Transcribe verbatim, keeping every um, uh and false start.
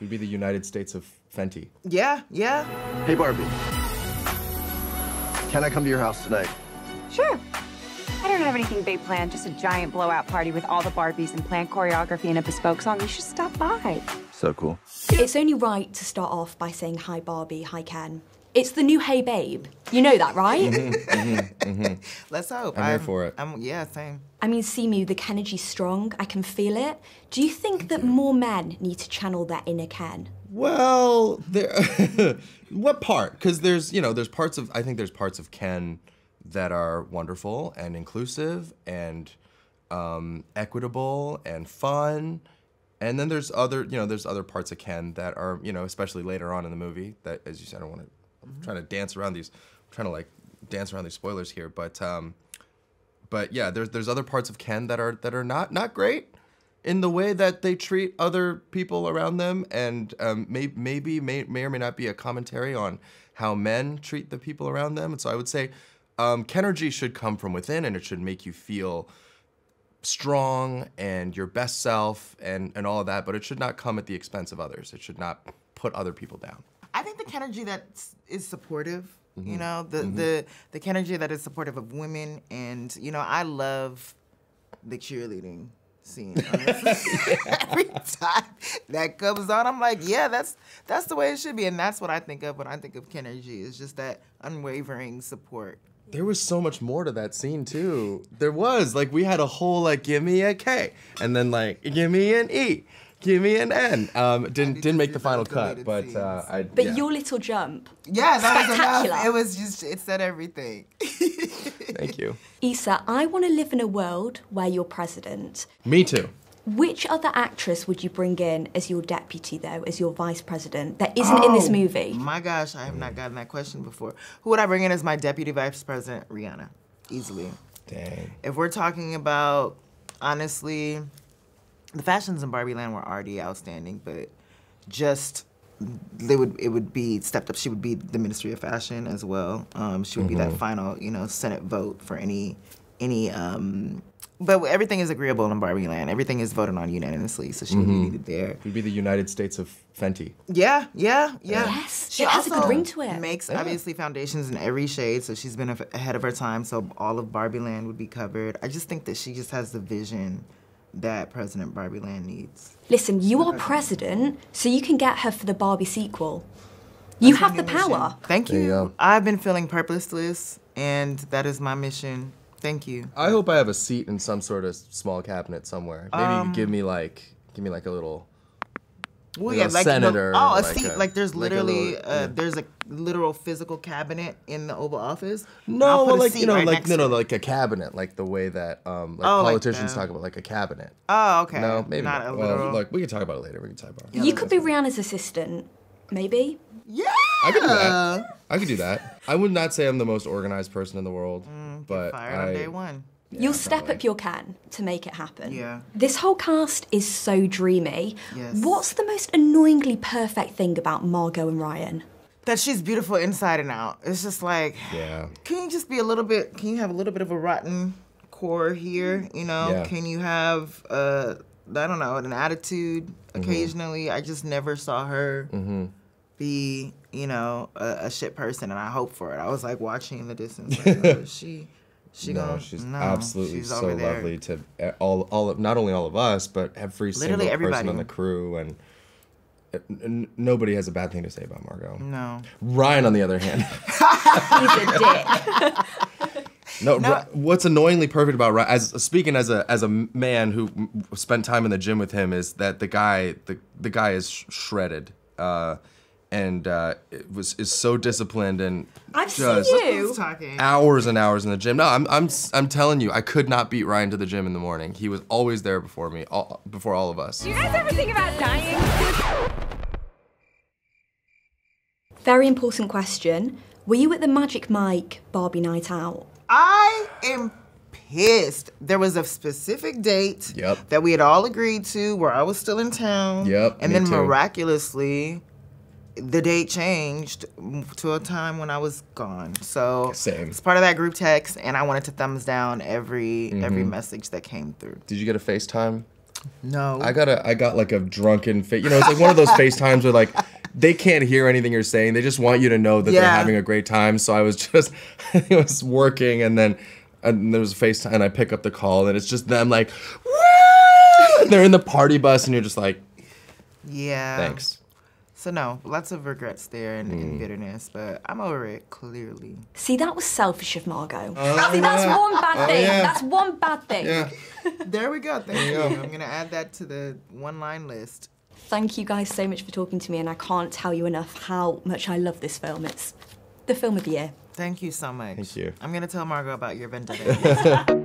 We'd be the United States of Fenty. Yeah, yeah. Hey, Barbie. Can I come to your house tonight? Sure. I don't have anything big planned, just a giant blowout party with all the Barbies and planned choreography and a bespoke song. You should stop by. So cool. It's only right to start off by saying, hi, Barbie, hi, Ken. It's the new Hey Babe. You know that, right? mm-hmm, mm-hmm, mm-hmm. Let's hope. I'm, I'm here for it. I'm, yeah, same. I mean, Simu, the Ken energy's strong. I can feel it. Do you think that more men need to channel their inner Ken? Well, there. What part? Because there's, you know, there's parts of, I think there's parts of Ken that are wonderful and inclusive and um, equitable and fun. And then there's other, you know, there's other parts of Ken that are, you know, especially later on in the movie that, as you said, I don't want to. I'm trying to dance around these, I'm trying to like dance around these spoilers here, but um, but yeah, there's there's other parts of Ken that are that are not not great in the way that they treat other people around them, and um, may, maybe may may or may not be a commentary on how men treat the people around them. And so I would say, um, Kenergy should come from within, and it should make you feel strong and your best self and and all of that. But it should not come at the expense of others. It should not put other people down. I think the Kenergy that is supportive, mm-hmm. you know, the, mm-hmm. the the Kenergy that is supportive of women, and you know, I love the cheerleading scene. Honestly. Every time that comes on, I'm like, yeah, that's that's the way it should be, and that's what I think of when I think of Kenergy. Is just that unwavering support. There was so much more to that scene too. There was like we had a whole like give me a K, and then like give me an E. Give me an N. Um, didn't didn't make the final cut, but uh, I. But yeah. Your little jump. Yeah, that was enough. It was just it said everything. Thank you, Issa. I want to live in a world where you're president. Me too. Which other actress would you bring in as your deputy, though, as your vice president, that isn't oh, in this movie? My gosh, I have not gotten that question before. Who would I bring in as my deputy vice president? Rihanna, easily. Dang. If we're talking about, honestly. The fashions in Barbieland were already outstanding, but just they would it would be stepped up. She would be the Ministry of Fashion as well. Um, she would mm-hmm. be that final, you know, Senate vote for any any. Um, but everything is agreeable in Barbieland. Everything is voted on unanimously, so she mm-hmm. would be needed there. She'd be the United States of Fenty. Yeah, yeah, yeah. Yes, she it has also a good ring to it. Makes yeah. obviously foundations in every shade, so she's been ahead of her time. So all of Barbieland would be covered. I just think that she just has the vision that President Barbieland needs. Listen, you are president, so you can get her for the Barbie sequel. You have the power. Thank you. you I've been feeling purposeless, and that is my mission. Thank you. I hope I have a seat in some sort of small cabinet somewhere. Maybe um, you could give me like, give me like a little, well, yeah, like senator. The, oh, a like seat. A, like there's literally, like a little, uh, yeah. there's a literal physical cabinet in the Oval Office. No, well, like you know, right like no, no, like a cabinet, like the way that um, like oh, politicians like talk about, like a cabinet. Oh, okay. No, maybe not. not. A well, look, we can talk about it later. We can talk about it. You yeah, could be Rihanna's assistant, maybe. Yeah, I could do that. I could do that. I would not say I'm the most organized person in the world, mm, but fired I, on day one. Yeah, You'll step probably. up your can to make it happen. Yeah. This whole cast is so dreamy. Yes. What's the most annoyingly perfect thing about Margot and Ryan? That she's beautiful inside and out. It's just like, yeah. Can you just be a little bit, can you have a little bit of a rotten core here, you know? Yeah. Can you have, uh, I don't know, an attitude occasionally? Mm-hmm. I just never saw her mm-hmm. be, you know, a, a shit person, and I hope for it. I was like watching in the distance, like, oh, she... She no, gonna, she's no, absolutely she's so there. lovely to all, all of, not only all of us, but every Literally single everybody. person on the crew, and, and nobody has a bad thing to say about Margot. No. Ryan, on the other hand, he's a dick. no, no. Ra what's annoyingly perfect about Ryan, as speaking as a as a man who spent time in the gym with him, is that the guy the the guy is sh shredded. Uh, And uh, it was is so disciplined and I've just seen you. hours and hours in the gym. No, I'm I'm I'm telling you, I could not beat Ryan to the gym in the morning. He was always there before me, all, before all of us. Do you guys ever think about dying? Very important question. Were you at the Magic Mike Barbie night out? I am pissed. There was a specific date yep. that we had all agreed to, where I was still in town. Yep. And then too. miraculously. The date changed to a time when I was gone. So Same. It's part of that group text, and I wanted to thumbs down every mm-hmm. every message that came through. Did you get a FaceTime? No. I got a I got like a drunken face. You know, it's like one of those FaceTimes where like they can't hear anything you're saying. They just want you to know that yeah. they're having a great time. So I was just I was working and then and there was a FaceTime and I pick up the call and it's just them like woo! And they're in the party bus and you're just like yeah. Thanks. So no, lots of regrets there and, mm. and bitterness, but I'm over it, clearly. See, that was selfish of Margot. Oh, See, yeah. that's one bad thing. Oh, yeah. That's one bad thing. Yeah. There we go, thank you. I'm gonna add that to the one-line list. Thank you guys so much for talking to me, and I can't tell you enough how much I love this film. It's the film of the year. Thank you so much. Thank you. I'm gonna tell Margot about your vendetta.